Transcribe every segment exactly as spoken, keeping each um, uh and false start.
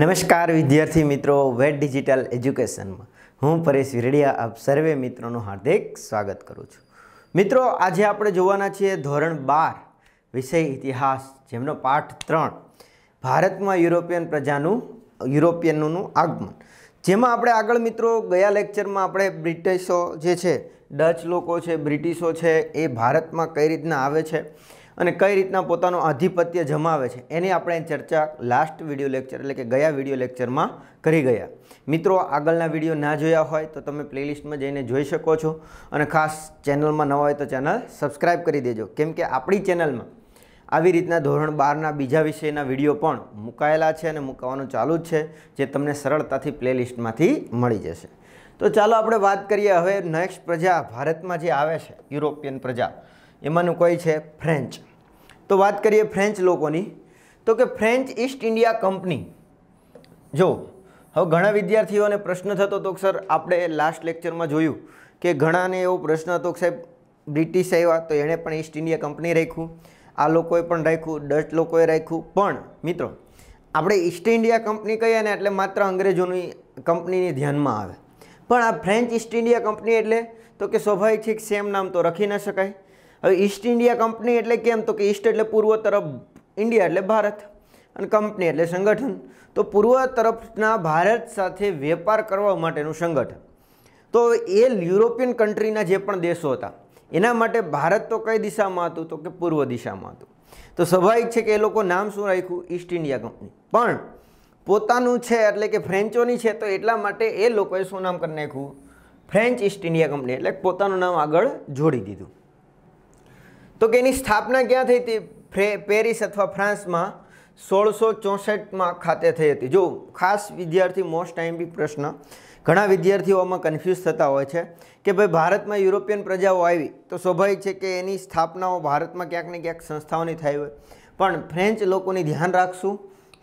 નમસ્કાર વિદ્યાર્થી મિત્રો, વેબ ડિજિટલ એજ્યુકેશનમાં હું પરેશ વિરડિયા આપ સર્વે મિત્રોનું હાર્દિક સ્વાગત કરું છું. મિત્રો, આજે આપણે જોવાના છીએ ધોરણ બાર વિષય ઇતિહાસ, જેમનો પાઠ ત્રણ ભારતમાં યુરોપિયન પ્રજાનું યુરોપિયનનું આગમન. જેમાં આપણે આગળ મિત્રો ગયા લેક્ચરમાં આપણે બ્રિટિશો જે છે, ડચ લોકો છે, બ્રિટિશો છે, એ ભારતમાં કઈ રીતના આવે છે અને કઈ રીતના પોતાનું આધિપત્ય જમાવે છે એની આપણે ચર્ચા લાસ્ટ વિડિયો લેક્ચર એટલે કે ગયા વિડિયો લેક્ચરમાં કરી ગયા. મિત્રો, આગળના વિડીયો ના જોયા હોય તો તમે પ્લેલિસ્ટમાં જઈને જોઈ શકો છો, અને ખાસ ચેનલમાં નવા હોય તો ચેનલ સબસ્ક્રાઈબ કરી દેજો, કેમ કે આપણી ચેનલમાં આવી રીતના ધોરણ બારના બીજા વિષયના વિડીયો પણ મુકાયેલા છે અને મુકાવાનું ચાલુ જ છે, જે તમને સરળતાથી પ્લેલિસ્ટમાંથી મળી જશે. તો ચાલો આપણે વાત કરીએ હવે નેક્સ્ટ પ્રજા ભારતમાં જે આવે છે યુરોપિયન પ્રજા, એમાંનું કોઈ છે ફ્રેન્ચ. તો વાત કરીએ ફ્રેન્ચ લોકોની, તો કે ફ્રેન્ચ ઈસ્ટ ઇન્ડિયા કંપની. જો હવે ઘણા વિદ્યાર્થીઓને પ્રશ્ન થતો તો સર આપણે લાસ્ટ લેક્ચરમાં જોયું કે ઘણાને એવો પ્રશ્ન હતો કે સાહેબ બ્રિટિશ આવ્યા તો એણે પણ ઈસ્ટ ઇન્ડિયા કંપની રાખ્યું, આ લોકોએ પણ રાખ્યું, ડચ લોકોએ રાખ્યું. પણ મિત્રો, આપણે ઈસ્ટ ઇન્ડિયા કંપની કહીએ ને એટલે માત્ર અંગ્રેજોની કંપનીની ધ્યાનમાં આવે, પણ આ ફ્રેન્ચ ઈસ્ટ ઇન્ડિયા કંપની એટલે તો કે સ્વાભાવિક છે, સેમ નામ તો રાખી ન શકાય. હવે ઈસ્ટ ઇન્ડિયા કંપની એટલે કેમ? તો કે ઈસ્ટ એટલે પૂર્વ તરફ, ઇન્ડિયા એટલે ભારત, અને કંપની એટલે સંગઠન. તો પૂર્વ તરફના ભારત સાથે વેપાર કરવા માટેનું સંગઠન. તો એ યુરોપિયન કન્ટ્રીના જે પણ દેશો હતા એના માટે ભારત તો કઈ દિશામાં હતું? તો કે પૂર્વ દિશામાં હતું. તો સ્વાભાવિક છે કે એ લોકો નામ શું રાખ્યું? East India company. પણ પોતાનું છે એટલે કે ફ્રેન્ચોની છે, તો એટલા માટે એ લોકોએ શું નામ કરી નાખ્યું? ફ્રેન્ચ ઈસ્ટ ઇન્ડિયા કંપની, એટલે પોતાનું નામ આગળ જોડી દીધું. તો કે એની સ્થાપના ક્યાં થઈ હતી? પેરિસ અથવા ફ્રાન્સમાં સોળસો ચોસઠમાં ખાતે થઈ હતી. જો ખાસ વિદ્યાર્થી મોસ્ટ ટાઈમ બી પ્રશ્ન ઘણા વિદ્યાર્થીઓમાં કન્ફ્યુઝ થતા હોય છે કે ભાઈ ભારતમાં યુરોપિયન પ્રજાઓ આવી તો સ્વાભાવિક છે કે એની સ્થાપનાઓ ભારતમાં ક્યાંક ને ક્યાંક સંસ્થાઓની થઈ હોય, પણ ફ્રેન્ચ લોકોની ધ્યાન રાખશું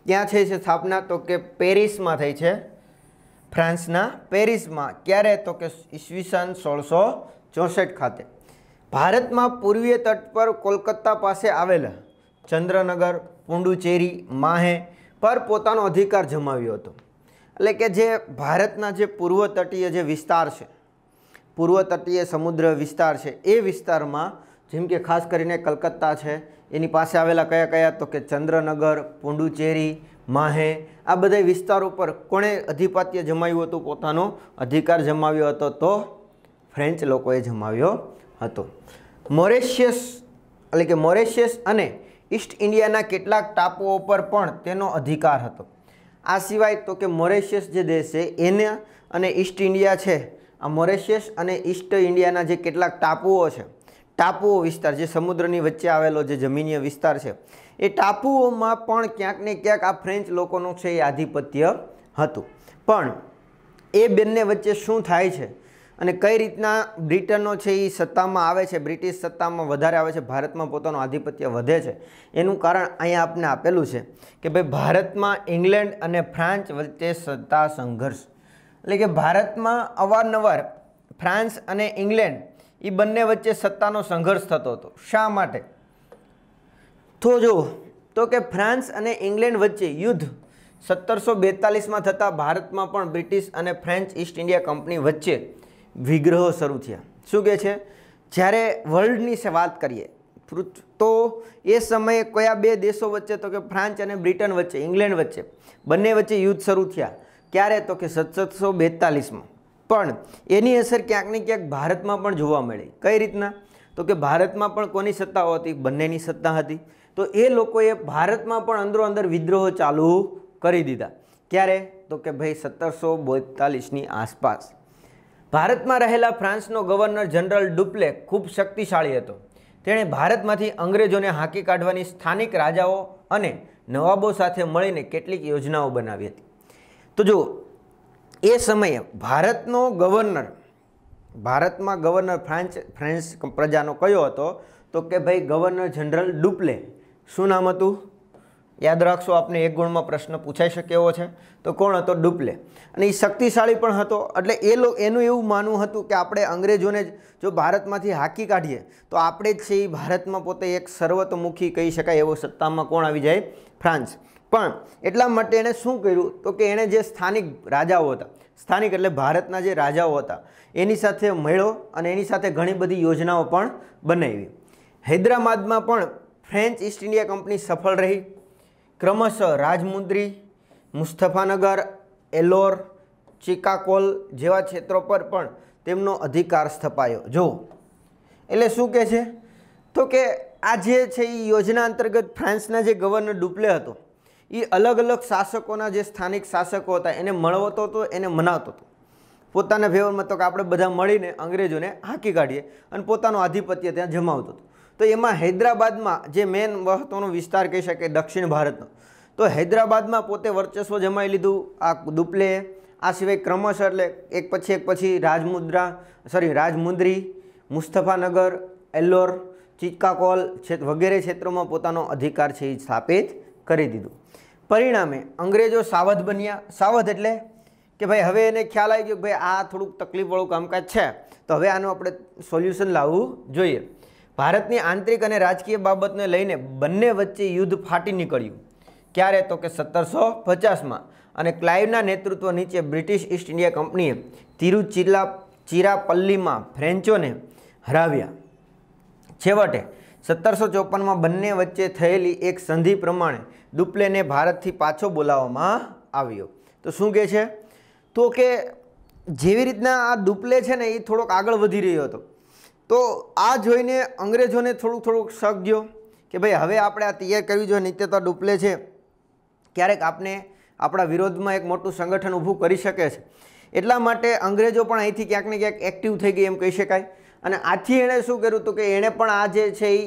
ક્યાં થઈ છે સ્થાપના? તો કે પેરિસમાં થઈ છે, ફ્રાન્સના પેરિસમાં. ક્યારે? તો કે ઈસવીસન સોળસો ચોસઠ ખાતે. ભારતમાં પૂર્વીય તટ પર કોલકાતા પાસે આવેલા ચંદ્રનગર, પોંડુચેરી, માહે પર પોતાનો અધિકાર જમાવ્યો હતો. એટલે કે જે ભારતના જે પૂર્વ તટીય જે વિસ્તાર છે, પૂર્વ તટીય સમુદ્ર વિસ્તાર છે, એ વિસ્તારમાં જેમ કે ખાસ કરીને કલકત્તા છે એની પાસે આવેલા કયા કયા? તો કે ચંદ્રનગર, પોંડુચેરી, માહે, આ બધા વિસ્તારો પર કોણે અધિપત્ય જમાવ્યું હતું? પોતાનો અધિકાર જમાવ્યો હતો. તો ફ્રેન્ચ લોકોએ જમાવ્યો હતો. મોરેશિયસ એટલે કે મોરેશિયસ અને ઈસ્ટ ઇન્ડિયાના કેટલાક ટાપુઓ પર પણ તેનો અધિકાર હતો. આ સિવાય તો કે મોરેશિયસ જે દેશ છે એને અને ઈસ્ટ ઇન્ડિયા છે, આ મોરેશિયસ અને ઈસ્ટ ઇન્ડિયાના જે કેટલાક ટાપુઓ છે, ટાપુઓ વિસ્તાર જે સમુદ્રની વચ્ચે આવેલો જે જમીનીય વિસ્તાર છે, એ ટાપુઓમાં પણ ક્યાંક ને ક્યાંક આ ફ્રેન્ચ લોકોનું છે એ આધિપત્ય હતું. પણ એ બંને વચ્ચે શું થાય છે અને કઈ રીતના બ્રિટનો છે એ સત્તામાં આવે છે, બ્રિટિશ સત્તામાં વધારે આવે છે, ભારતમાં પોતાનું આધિપત્ય વધે છે, એનું કારણ અહીંયા આપને આપેલું છે કે ભાઈ ભારતમાં ઇંગ્લેન્ડ અને ફ્રાન્સ વચ્ચે સત્તા સંઘર્ષ. એટલે કે ભારતમાં અવારનવાર ફ્રાન્સ અને ઇંગ્લેન્ડ એ બંને વચ્ચે સત્તાનો સંઘર્ષ થતો હતો. શા માટે? તો જો તો કે ફ્રાન્સ અને ઇંગ્લેન્ડ વચ્ચે યુદ્ધ સત્તરસો બેતાલીસમાં થતાં ભારતમાં પણ બ્રિટિશ અને ફ્રેન્ચ ઈસ્ટ ઇન્ડિયા કંપની વચ્ચે વિગ્રહો શરૂ થયા. શું કહે છે? જ્યારે વર્લ્ડની વાત કરીએ તો એ સમયે કયા બે દેશો વચ્ચે? તો કે ફ્રાન્સ અને બ્રિટન વચ્ચે, ઇંગ્લેન્ડ વચ્ચે, બંને વચ્ચે યુદ્ધ શરૂ થયા. ક્યારે? તો કે સત્તરસો બેતાલીસમાં. પણ એની અસર ક્યાંક ને ક્યાંક ભારતમાં પણ જોવા મળી. કઈ રીતના? તો કે ભારતમાં પણ કોની સત્તાઓ હતી? બંનેની સત્તા હતી. તો એ લોકોએ ભારતમાં પણ અંદરો અંદર વિદ્રોહ ચાલુ કરી દીધા. ક્યારે? તો કે ભાઈ સત્તરસો બેતાલીસની આસપાસ. ભારતમાં રહેલા ફ્રાન્સનો ગવર્નર જનરલ ડુપ્લે ખૂબ શક્તિશાળી હતો. તેણે ભારતમાંથી અંગ્રેજોને હાંકી કાઢવાની સ્થાનિક રાજાઓ અને નવાબો સાથે મળીને કેટલીક યોજનાઓ બનાવી હતી. તો જો એ સમયે ભારતનો ગવર્નર, ભારતમાં ગવર્નર ફ્રાન્સ ફ્રેન્ચ પ્રજાનો કયો હતો? તો કે ભાઈ ગવર્નર જનરલ ડુપ્લે. શું નામ હતું? યાદ રાખશો, આપને એક ગુણમાં પ્રશ્ન પૂછાઈ શકે એવો છે. તો કોણ હતો? ડુપ્લે. અને એ શક્તિશાળી પણ હતો. એટલે એ લોકો એનું એવું માનવું હતું કે આપણે અંગ્રેજોને જો ભારતમાંથી હાંકી કાઢીએ તો આપણે જ છે એ ભારતમાં પોતે એક સર્વતોમુખી કહી શકાય એવો સત્તામાં કોણ આવી જાય? ફ્રાન્સ. પણ એટલા માટે એને શું કર્યું તો કે એને જે સ્થાનિક રાજાઓ હતા, સ્થાનિક એટલે ભારતના જે રાજાઓ હતા એની સાથે મળ્યો અને એની સાથે ઘણી બધી યોજનાઓ પણ બનાવી. હૈદરાબાદમાં પણ ફ્રેન્ચ ઈસ્ટ ઇન્ડિયા કંપની સફળ રહી. ક્રમશઃ રાજમુંદ્રી, મુસ્તફાનગર, એલોર, ચિકાકોલ જેવા ક્ષેત્રો પર પણ તેમનો અધિકાર સ્થપાયો. જો એટલે શું કહે છે તો કે આ જે છે એ યોજના અંતર્ગત ફ્રાન્સના જે ગવર્નર ડુપ્લે હતો એ અલગ અલગ શાસકોના જે સ્થાનિક શાસકો હતા એને મળવતો હતો, એને મનાવતો હતો પોતાના ફેવરમાં, તો કે આપણે બધા મળીને અંગ્રેજોને હાંકી કાઢીએ, અને પોતાનું આધિપત્ય ત્યાં જમાવતો હતો. તો એમાં હૈદરાબાદમાં જે મેન મહત્ત્વનો વિસ્તાર કહી શકાય દક્ષિણ ભારતનો, તો હૈદરાબાદમાં પોતે વર્ચસ્વ જમાવી લીધું આ ડુપ્લે. આ સિવાય ક્રમશઃ એટલે એક પછી એક પછી રાજમુદ્રા સોરી રાજમુંદ્રી, મુસ્તફાનગર, એલ્લોર, ચિકાકોલ વગેરે ક્ષેત્રોમાં પોતાનો અધિકાર છે એ સ્થાપિત કરી દીધું. પરિણામે અંગ્રેજો સાવધ બન્યા. સાવધ એટલે કે ભાઈ હવે એને ખ્યાલ આવી ગયો કે ભાઈ આ થોડુંક તકલીફવાળું કામકાજ છે, તો હવે આનું આપણે સોલ્યુશન લાવવું જોઈએ. ભારતની આંતરિક અને રાજકીય બાબતને લઈને બંને વચ્ચે યુદ્ધ ફાટી નીકળ્યું. ક્યારે તો કે સત્તરસો પચાસમાં અને ક્લાઇવના નેતૃત્વ નીચે બ્રિટિશ ઈસ્ટ ઇન્ડિયા કંપનીએ તિરુચિરાપલ્લીમાં ફ્રેન્ચોને હરાવ્યા. છેવટે સત્તરસો ચોપનમાં બંને વચ્ચે થયેલી એક સંધિ પ્રમાણે ડુપ્લેને ભારતથી પાછો બોલાવવામાં આવ્યો. તો શું કહે છે તો કે જેવી રીતના આ ડુપ્લે છે ને એ થોડોક આગળ વધી રહ્યો હતો, તો આ જોઈને અંગ્રેજોને થોડુંક થોડુંક શક ગયો કે ભાઈ હવે આપણે આ તૈયાર કરવી જોઈએ. નિત્ય તો ડુપ્લે છે ક્યારેક આપણે આપણા વિરોધમાં એક મોટું સંગઠન ઊભું કરી શકે છે. એટલા માટે અંગ્રેજો પણ અહીંથી ક્યાંક ને ક્યાંક એક્ટિવ થઈ ગઈ એમ કહી શકાય. અને આથી એણે શું કર્યું હતું કે એણે પણ આ જે છે એ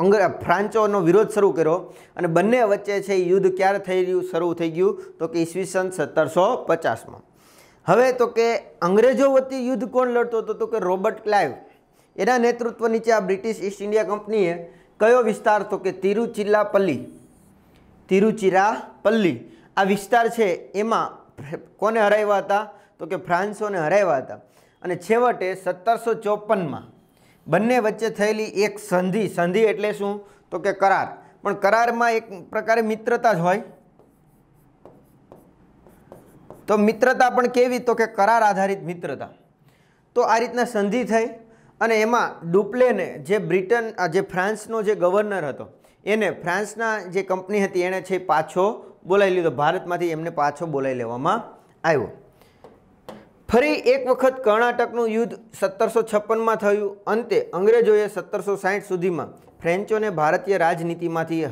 અંગ ફ્રાન્ચોનો વિરોધ શરૂ કર્યો, અને બંને વચ્ચે છે એ યુદ્ધ ક્યારે થઈ રહ્યું શરૂ થઈ ગયું તો કે ઈસવીસન સત્તરસો પચાસમાં. હવે તો કે અંગ્રેજો વતી યુદ્ધ કોણ લડતો હતો તો કે રોબર્ટ ક્લાઇવ. એના નેતૃત્વ નીચે આ બ્રિટિશ ઈસ્ટ ઇન્ડિયા કંપનીએ કયો વિસ્તાર તો કે તિરુચિરાપલ્લી તિરુચિરાપલ્લી આ વિસ્તાર છે એમાં કોને હરાવ્યા હતા તો કે ફ્રાન્સોને હરાવ્યા હતા. અને છેવટે સત્તરસો ચોપનમાં બંને વચ્ચે થયેલી એક સંધિ, સંધિ એટલે શું તો કે કરાર, પણ કરારમાં એક પ્રકારે મિત્રતા જ હોય. તો મિત્રતા પણ કેવી તો કે કરાર આધારિત મિત્રતા. તો આ રીતના સંધિ થઈ, અને એમાં ડુપ્લેને જે બ્રિટન જે ફ્રાન્સનો જે ગવર્નર હતો એને ફ્રાન્સના જે કંપની હતી એણે છે પાછો બોલાવી લીધો, ભારતમાંથી એમને પાછો બોલાવી લેવામાં આવ્યો. ફરી એક વખત કર્ણાટકનું યુદ્ધ સત્તરસો છપ્પનમાં થયું. અંતે અંગ્રેજોએ સત્તરસો સાહીઠ સુધીમાં ફ્રેન્ચોને ભારતીય રાજનીતિમાંથી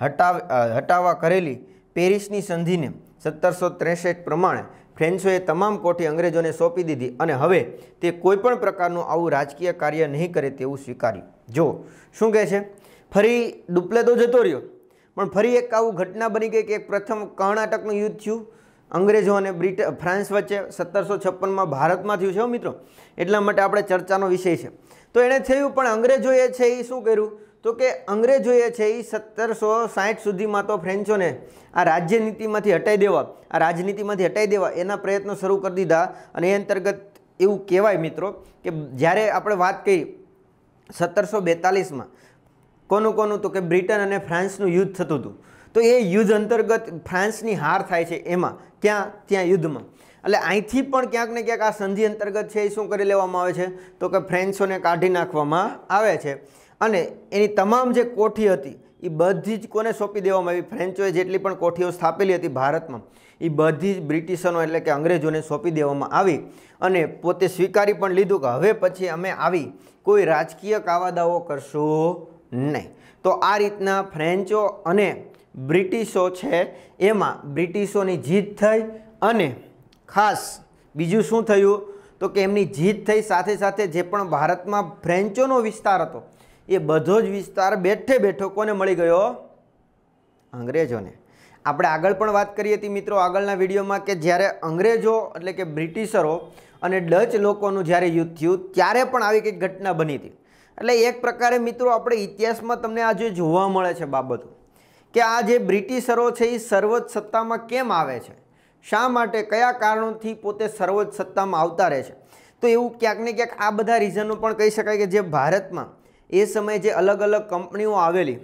હટાવ હટાવવા કરેલી પેરિસની સંધિને સત્તરસો ત્રેસઠ પ્રમાણે ફ્રેન્ચોએ તમામ કોઠી અંગ્રેજોને સોંપી દીધી, અને હવે તે કોઈપણ પ્રકારનું આવું રાજકીય કાર્ય નહીં કરે તેવું સ્વીકાર્યું. જો શું કહે છે, ફરી ડુપ્લે તો જતો રહ્યો, પણ ફરી એક આવું ઘટના બની ગઈ કે પ્રથમ કર્ણાટકનું યુદ્ધ થયું અંગ્રેજો અને બ્રિટ ફ્રાન્સ વચ્ચે સત્તરસો છપ્પનમાં ભારતમાં થયું છે મિત્રો, એટલા માટે આપણે ચર્ચાનો વિષય છે. તો એણે થયું, પણ અંગ્રેજોએ છે એ શું કર્યું તો કે અંગ્રેજોએ છે એ સત્તરસો સાહીઠ સુધીમાં તો ફ્રેન્ચોને આ રાજ્યનીતિમાંથી હટાવી દેવા આ રાજનીતિમાંથી હટાવી દેવા એના પ્રયત્નો શરૂ કરી દીધા. અને એ અંતર્ગત એવું કહેવાય મિત્રો કે જ્યારે આપણે વાત કરી સત્તરસો બેતાલીસમાં કોનું કોનું તો કે બ્રિટન અને ફ્રાન્સનું યુદ્ધ થતું હતું, તો એ યુદ્ધ અંતર્ગત ફ્રાન્સની હાર થાય છે એમાં ક્યાં ત્યાં યુદ્ધમાં. એટલે અહીંથી પણ ક્યાંક ને ક્યાંક આ સંધિ અંતર્ગત છે એ શું કરી લેવામાં આવે છે તો કે ફ્રેન્ચોને કાઢી નાખવામાં આવે છે, અને એની તમામ જે કોઠી હતી એ બધી જ કોને સોંપી દેવામાં આવી, ફ્રેન્ચોએ જેટલી પણ કોઠીઓ સ્થાપેલી હતી ભારતમાં એ બધી જ બ્રિટિશનો એટલે કે અંગ્રેજોને સોંપી દેવામાં આવી, અને પોતે સ્વીકારી પણ લીધું કે હવે પછી અમે આવી કોઈ રાજકીય કાવાદાઓ કરશું નહીં. તો આ રીતના ફ્રેન્ચો અને બ્રિટિશો છે એમાં બ્રિટિશોની જીત થઈ, અને ખાસ બીજું શું થયું તો કે એમની જીત થઈ સાથે સાથે જે પણ ભારતમાં ફ્રેન્ચોનો વિસ્તાર હતો એ બધો જ વિસ્તાર બેઠે બેઠો કોને મળી ગયો અંગ્રેજોને. આપણે આગળ પણ વાત કરી હતી મિત્રો આગળના વિડીયોમાં કે જ્યારે અંગ્રેજો એટલે કે બ્રિટિશરો અને ડચ લોકોનું જ્યારે યુદ્ધ થયું ત્યારે પણ આવી કંઈક ઘટના બની હતી. એટલે એક પ્રકારે મિત્રો આપણે ઇતિહાસમાં તમને આજે જોવા મળે છે બાબતો કે આ જે બ્રિટિશરો છે એ સર્વોચ્ચ સત્તામાં કેમ આવે છે, શા માટે, કયા કારણોથી પોતે સર્વોચ્ચ સત્તામાં આવતા રહે છે. તો એવું ક્યાંક ને ક્યાંક આ બધા રીઝનો પણ કહી શકાય કે જે ભારતમાં એ સમયે જે અલગ અલગ કંપનીઓ આવેલી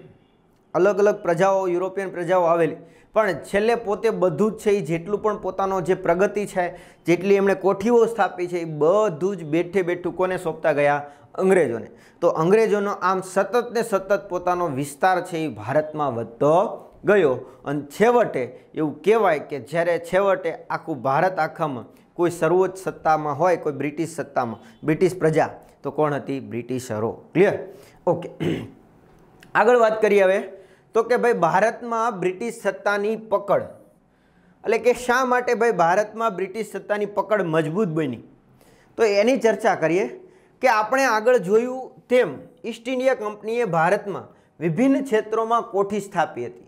अलग अलग प्रजाओं यूरोपियन प्रजाओं आवेली पण छेल्ले पोते बधुं ज छे जेटलुं पण पोतानो जे प्रगति छे जेटली एमणे कोठीओ स्थापी छे बधुं ज बेठे बेठुं कोने सोंपता गया अंग्रेजों ने। तो अंग्रेजों आम सतत ने सतत पोतानो विस्तार छे भारत में वधतो गयो अने छेवटे एवुं कहेवाय के ज्यारे छेवटे आखुं भारत आखामां कोई सर्वोच्च सत्ता में होय कोई ब्रिटिश सत्ता में ब्रिटिश प्रजा तो कोण हती ब्रिटिशरो। Clear okay. आगळ वात करीए हवे तो के भाई भारत में ब्रिटिश सत्ता नी पकड़ एटले के शा माटे भाई भारत में ब्रिटिश सत्ता नी पकड़ मजबूत बनी तो एनी चर्चा करिए कि आपणे आगळ जोयुं तेम ईस्ट इंडिया कंपनीए भारत में विभिन्न क्षेत्रों में कोठी स्थापी हती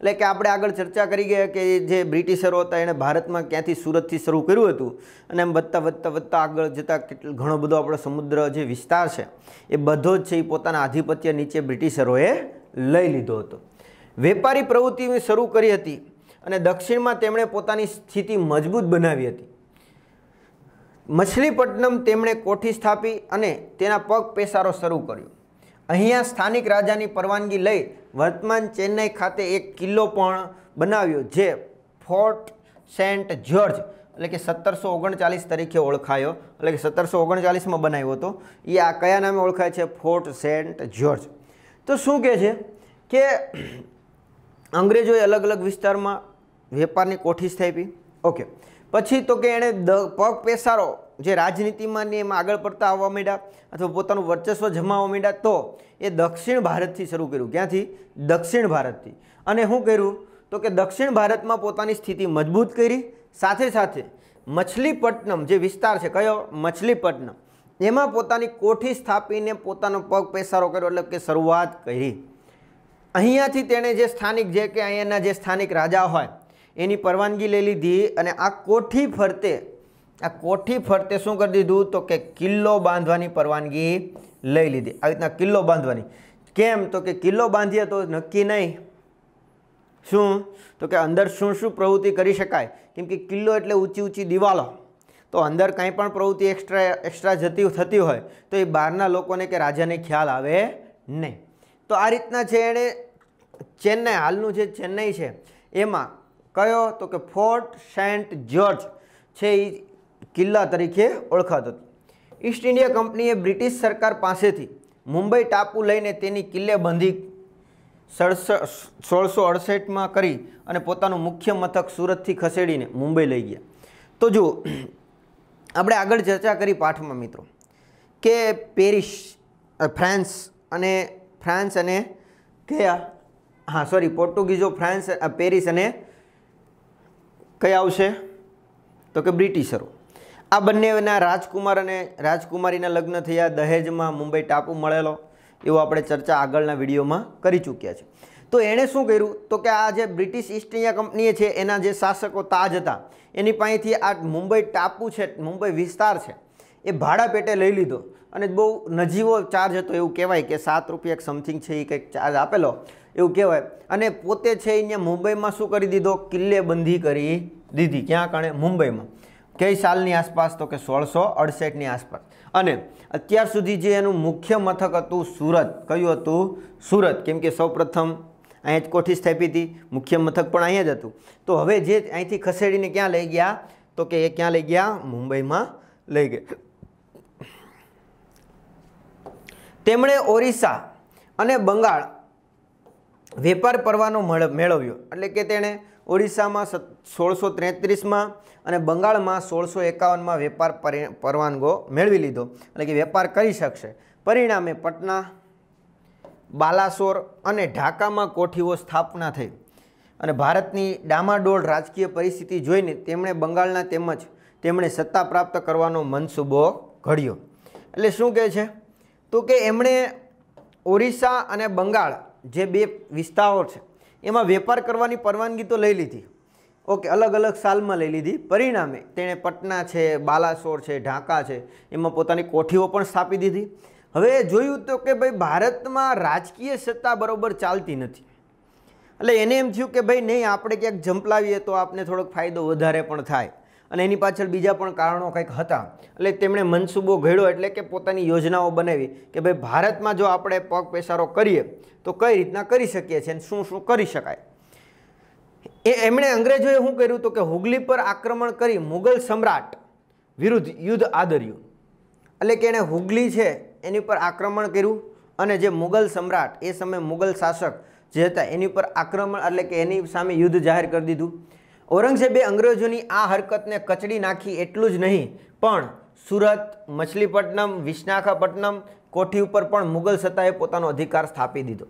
एटले के आपणे आगळ चर्चा करी गई कि जे ब्रिटिशरो हता एणे भारत में क्यांथी सूरतथी शरू कर्युं हतुं अने एम वधता वधता वधता आगळ जता केटलो घणो बधो आपणो समुद्र जे विस्तार छे ए बधो ज छे ए पोताना आधिपत्य नीचे ब्रिटिशरोए लई लीधो हतो। वेपारी प्रवृत्ति में शुरू करी थी और दक्षिण में तेमणे पोतानी स्थिति मजबूत बनावी हती। मछलीपट्टनम तेमणे कोठी स्थापी अने तेना पग पेसारो शुरू कर्यो। अहींया स्थानिक राजानी परवानगी लई वर्तमान चेन्नई खाते एक किल्लो पण बनाव्यो जे फोर्ट सेंट जॉर्ज एटले के सत्तर सौ ओगणचालीस तरीके ओळखायो एटले के सत्तर सौ ओगणचालीस में बनाव्यो हतो। ए आ कया नामे ओळखाय छे फोर्ट सेंट जॉर्ज। तो शुं कहे छे के अंग्रेजों अलग अलग विस्तार में वेपार की कोठी स्थापी। ओके पछी तो के पग पेसारो जे राजनीति में आगळ पड़ता आववा मांड्या अथवा पोतानुं वर्चस्व जमावा मांड्या तो ये दक्षिण भारत थी शुरू कर्युं। क्यांथी दक्षिण भारत थी अने शुं कर्युं तो के दक्षिण भारत में पोतानी स्थिति मजबूत करी साथे साथे मछलीपट्टनम जे विस्तार छे कयो मछलीपट्टनम एमां पोतानी कोठी स्थापीने पोतानो पग पेसारो कर्यो एटले के शरूआत करी। अहींयाथी तेणे जे स्थानिक जे के अहींयाना जे स्थानिक राजा होय एनी परवानगी लई लीधी अने आ कोठी फरते आ कोठी फरते शुं करी दीधुं तो के किल्लो बांधवानी परवानगी लई लीधी। आ रीतना किल्लो बांधवानी केम तो के किल्लो बांधीए तो नक्की नहीं शुं तो के अंदर शुं शुं प्रवृत्ति करी शकाय केम के किल्लो एटले ऊंची ऊंची दिवालो तो अंदर कंई पण प्रवृत्ति एक्स्ट्रा एक्स्ट्रा जती थती होय तो ए बहाરના લોકોને કે રાજાને ખ્યાल આવે नहीं। तो आ रीतना है चेन्नई हालनू जो चेन्नई है यहाँ क्यों तो कि फोर्ट सेंट जॉर्ज है किला तरीके ओळखातो। ईस्ट इंडिया कंपनीए ब्रिटिश सरकार पास थी मुंबई टापू लईने तेनी किल्लेबंधी सोल सौ अड़सठ में करी अने पोतानुं मुख्य मथक सूरत थी खसेड़ीने मुंबई लई गया। तो जो आपणे आगळ चर्चा करी पाठ में मित्रों के पेरिस फ्रांस अने फ्रांस अने क्या हाँ सॉरी पोर्टुगीजों फ्रांस पेरिस अने क्या आवशे तो के ब्रिटिशरो। आ बन्नेना राजकुमार अने राजकुमारीना लग्न थया दहेज में मुंबई टापू मळेलो एवो आपणे चर्चा आगळना विडियोमां करी चूक्या छे। तो एणे शुं कर्युं तो के आ जे ब्रिटिश ईस्ट इंडिया कंपनीए छे एना जे शासको ताज हता एनी पासेथी आ मुंबई टापू छे मुंबई विस्तार छे ए भाड़ा पेटे लई लीधो अने बहु नजीवो चार्ज हतो एवुं कहेवाय के सात रुपया समथिंग छे कंईक चार्ज आपेलो एवुं कहेवाय अने पोते छे अहींया मुंबईमां शुं करी दीधो किल्लेबंधी करी दीधी। क्यां कणे मुंबईमां कई सालनी आसपास तो के सोल सौ अड़सठनी आसपास अने अत्यार सुधी जे एनुं मुख्य मथक हतुं सूरत। क्युं हतुं सूरत केम के सौ प्रथम अहीं ज कोठी स्थापी हती मुख्य मथक पण अहीं ज हतुं। तो हवे जे अहींथी खसेडीने क्यां लई गया तो के ए क्यां लई गया मुंबईमां लई गया। तेमणे ओरिसा अने बंगाल वेपार परवानो मेळव्यो एटले के तेणे ओरिसा में सोल सौ तेत्रीस में अने बंगाल में सोल सौ एकावन में वेपार परवानगो मेळवी लीधो एटले के वेपार करी शकशे। परिणामे पटना बालासोर अने ढाका में कोठीओ स्थापना थई अने भारतनी डामाडोल राजकीय परिस्थिति जोईने तेमणे बंगालना तेमज तेमणे सत्ता प्राप्त करवानो मनसूबो घड्यो। एटले शुं कहे छे तो के एमणे ओरिसा अने बंगाल जे बे विस्तारो छे एमां वेपार करवानी परवानगी तो लई लीधी ओके अलग अलग साल में लई लीधी। परिणामे तेणे पटना छे बालासोर छे ढाका छे एमां पोतानी कोठीओ पण स्थापी दीधी। हवे जोयुं तो के भाई भारत में राजकीय सत्ता बराबर चालती नथी एटले एने एम थयुं के भाई नहीं आपणे क्यांक जंपलावीए तो आपने थोड़ोक फायदो वधारे पण थाय અને એની પાછળ બીજા પણ કારણો કંઈક હતા. એટલે તેમણે મનસૂબો ઘડ્યો એટલે કે પોતાની યોજનાઓ બનાવી કે ભાઈ ભારતમાં જો આપણે પગ પેસારો કરીએ તો કઈ રીતના કરી શકીએ છીએ અને શું શું કરી શકાય. એ એમણે અંગ્રેજોએ શું કર્યું તો કે હુગલી પર આક્રમણ કરી મુગલ સમ્રાટ વિરુદ્ધ યુદ્ધ આદર્યું. એટલે કે એણે હુગલી છે એની પર આક્રમણ કર્યું અને જે મુગલ સમ્રાટ એ સમયે મુગલ શાસક જે હતા એની પર આક્રમણ એટલે કે એની સામે યુદ્ધ જાહેર કરી દીધું. ઔરંગઝેબે અંગ્રેજોની આ હરકતને કચડી નાખી એટલું જ નહીં પણ સુરત, મછલીપટ્ટનમ, વિશાખાપટ્ટનમ, કોઠી ઉપર પણ મુગલ સત્તાએ પોતાનો અધિકાર સ્થાપી દીધો.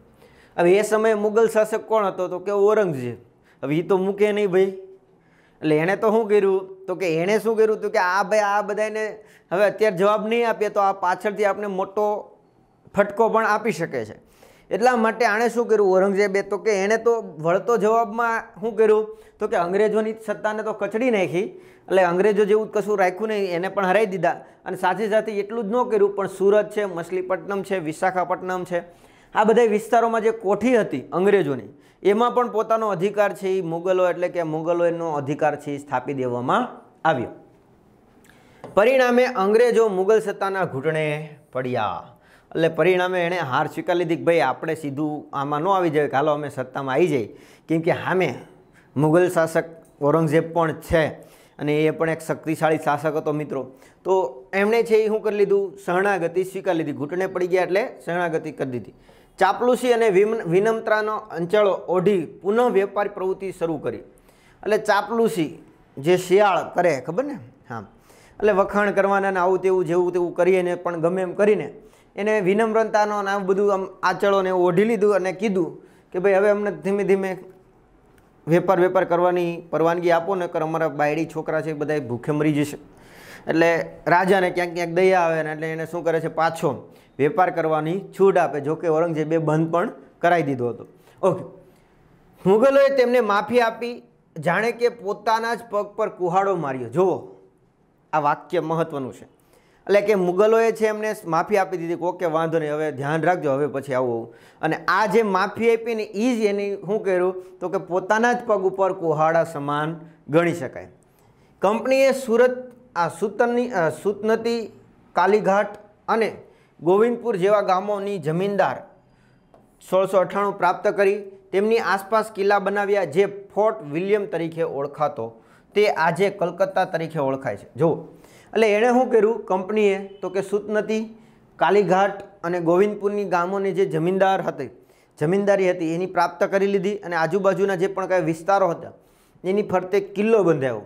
હવે એ સમયે મુગલ શાસક કોણ હતો તો કે ઔરંગઝેબ. હવે એ તો મૂકે નહીં ભાઈ. એટલે એણે તો શું કર્યું તો કે એણે શું કર્યું હતું કે આ ભાઈ આ બધાને હવે અત્યારે જવાબ નહીં આપીએ તો આ પાછળથી આપણે મોટો ફટકો પણ આપી શકે છે. એટલા માટે આણે શું કર્યું ઔરંગઝેબે તો કે એણે તો વળતો જવાબમાં શું કર્યું તો કે અંગ્રેજોની સત્તાને તો કચડી નાખી એટલે અંગ્રેજો જેવું કશું રાખ્યું નહીં, એને પણ હરાવી દીધા. અને સાથે સાથે એટલું જ ન કર્યું પણ સુરત છે, મછલીપટ્ટનમ છે, વિશાખાપટ્ટનમ છે આ બધા વિસ્તારોમાં જે કોઠી હતી અંગ્રેજોની એમાં પણ પોતાનો અધિકાર છે એ મુગલો એટલે કે મુગલોનો અધિકાર છે એ સ્થાપી દેવામાં આવ્યો. પરિણામે અંગ્રેજો મુગલ સત્તાના ઘૂંટણે પડ્યા. એટલે પરિણામે એણે હાર સ્વીકારી લીધી કે ભાઈ આપણે સીધું આમાં ન આવી જાય, હાલો અમે સત્તામાં આવી જઈએ. કેમ કે સામે મુગલ શાસક ઔરંગઝેબ પણ છે અને એ પણ એક શક્તિશાળી શાસક હતો મિત્રો. તો એમણે છે એ શું કરી લીધું, શરણાગતિ સ્વીકારી લીધી. ઘૂંટણે પડી ગયા એટલે શરણાગતિ કરી દીધી. ચાપલુસી અને વિનમ્રતાનો અંચળો ઓઢી પુનઃ વેપારી પ્રવૃત્તિ શરૂ કરી. એટલે ચાપલુસી જે શિયાળ કરે ખબર ને, હા એટલે વખાણ કરવાના ને આવું તેવું જેવું તેવું કરીને પણ ગમે એમ કરીને એને વિનમ્રતાનો ને આવું બધું આમ આંચળોને ઓઢી લીધું અને કીધું કે ભાઈ હવે અમને ધીમે ધીમે વેપાર વેપાર કરવાની પરવાનગી આપો ને કર અમારા બાયડી છોકરા છે એ બધા ભૂખે મરી જશે. એટલે રાજાને ક્યાંક ક્યાંક દયા આવે ને એટલે એને શું કરે છે પાછો વેપાર કરવાની છૂટ આપે. જોકે ઔરંગઝેબે બંધ પણ કરાવી દીધો હતો. ઓકે, મુગલોએ તેમને માફી આપી જાણે કે પોતાના જ પગ પર કુહાડો માર્યો. જુઓ આ વાક્ય મહત્વનું છે. એટલે કે મુગલોએ છે એમને માફી આપી દીધી, ઓકે વાંધો નહીં, હવે ધ્યાન રાખજો, હવે પછી આવું. અને આ જે માફી આપી ને એ જ એને શું કર્યું તો કે પોતાના જ પગ ઉપર કુહાડા સમાન ગણી શકાય. કંપનીએ સુરત આ સૂતની સૂતનતી, કાલીઘાટ અને ગોવિંદપુર જેવા ગામોની જમીનદાર સોળસો અઠ્ઠાણું પ્રાપ્ત કરી. તેમની આસપાસ કિલ્લા બનાવ્યા જે ફોર્ટ વિલિયમ તરીકે ઓળખાતો તે આજે કલકત્તા તરીકે ઓળખાય છે. જુઓ એટલે એણે શું કર્યું કંપનીએ તો કે સૂતનતી, કાલીઘાટ અને ગોવિંદપુરની ગામોની જે જમીનદાર હતી જમીનદારી હતી એની પ્રાપ્ત કરી લીધી અને આજુબાજુના જે પણ કાંઈ વિસ્તારો હતા એની ફરતે કિલ્લો બંધાયો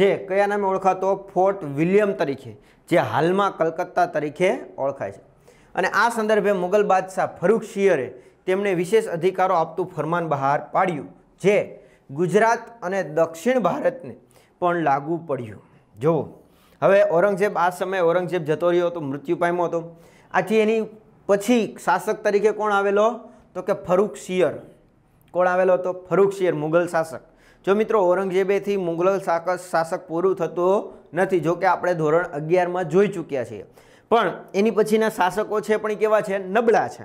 જે કયા નામે ઓળખાતો ફોર્ટ વિલિયમ તરીકે, જે હાલમાં કલકત્તા તરીકે ઓળખાય છે. અને આ સંદર્ભે મુગલ બાદશાહ ફર્રુખશિયરે તેમને વિશેષ અધિકારો આપતું ફરમાન બહાર પાડ્યું જે ગુજરાત અને દક્ષિણ ભારતને પણ લાગુ પડ્યું. જુઓ હવે ઔરંગઝેબ આ સમયે ઔરંગઝેબ જતો રહ્યો હતો, મૃત્યુ પામ્યો હતો. આથી એની પછી શાસક તરીકે કોણ આવેલો તો કે ફર્રુખશિયર. કોણ આવેલો હતો? ફર્રુખશિયર, મુગલ શાસક. જો મિત્રો ઔરંગઝેબેથી મુગલ શાસક પૂરું થતું નથી, જો કે આપણે ધોરણ અગિયારમાં જોઈ ચૂક્યા છીએ, પણ એની પછીના શાસકો છે પણ કેવા છે? નબળા છે.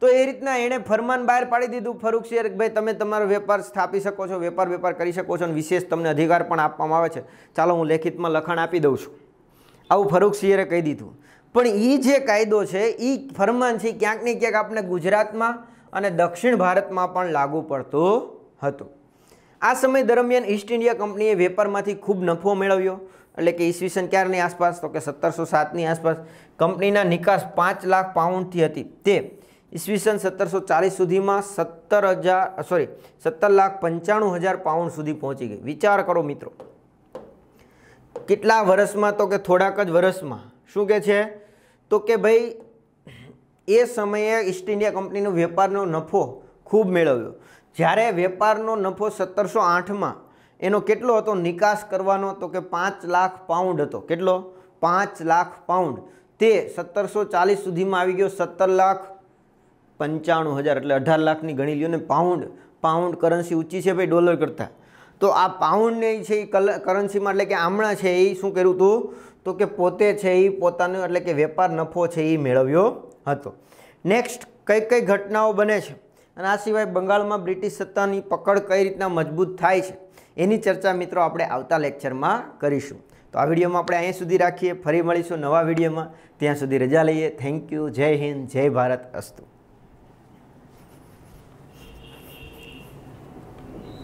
તો એ રીતના એણે ફરમાન બહાર પાડી દીધું ફર્રુખશિયર ભાઈ તમે તમારો વેપાર સ્થાપી શકો છો, વેપાર વેપાર કરી શકો છો અને વિશેષ તમને અધિકાર પણ આપવામાં આવે છે. ચાલો હું લેખિતમાં લખાણ આપી દઉં છું, આવું ફર્રુખશિયરે કહી દીધું. પણ એ જે કાયદો છે એ ફરમાન છે ક્યાંક ને ક્યાંક આપણે ગુજરાતમાં અને દક્ષિણ ભારતમાં પણ લાગુ પડતું હતું. આ સમય દરમિયાન ઈસ્ટ ઇન્ડિયા કંપનીએ વેપારમાંથી ખૂબ નફો મેળવ્યો. એટલે કે ઈસવીસન ક્યારની આસપાસ તો કે સત્તરસો સાતની આસપાસ કંપનીના નિકાસ પાંચ લાખ પાઉન્ડથી હતી તે ઈસવીસન સત્તરસો ચાલીસ સુધીમાં સત્તર હજાર સોરી સત્તર લાખ પંચાણું હજાર પાઉન્ડ સુધી પહોંચી ગઈ. વિચાર કરો મિત્રો, કેટલા વર્ષમાં તો કે થોડાક જ વર્ષમાં. શું કહે છે તો કે ભાઈ એ સમયે ઈસ્ટ ઇન્ડિયા કંપનીનો વેપારનો નફો ખૂબ મેળવ્યો. જ્યારે વેપારનો નફો સત્તરસો આઠમાં એનો કેટલો હતો નિકાસ કરવાનો તો કે પાંચ લાખ પાઉન્ડ હતો. કેટલો? પાંચ લાખ પાઉન્ડ. તે સત્તરસો ચાલીસ સુધીમાં આવી ગયો સત્તર લાખ પંચાણું હજાર એટલે અઢાર લાખની ગણી લ્યો ને પાઉન્ડ. પાઉન્ડ કરન્સી ઊંચી છે ભાઈ ડોલર કરતાં. તો આ પાઉન્ડને છે એ કરન્સીમાં એટલે કે આમણાં છે એ શું કર્યું હતું તો કે પોતે છે એ પોતાનો એટલે કે વેપાર નફો છે એ મેળવ્યો હતો. નેક્સ્ટ કઈ કઈ ઘટનાઓ બને છે અને આ સિવાય બંગાળમાં બ્રિટિશ સત્તાની પકડ કઈ રીતના મજબૂત થાય છે એની ચર્ચા મિત્રો આપણે આવતા લેક્ચરમાં કરીશું। તો આ વિડીયોમાં આપણે અહીંયા સુધી રાખીએ, ફરી મળીશું નવા વિડીયોમાં, ત્યાં સુધી રજા લઈએ। થેન્ક યુ, જય હિન્દ, જય ભારત, અસ્તુ।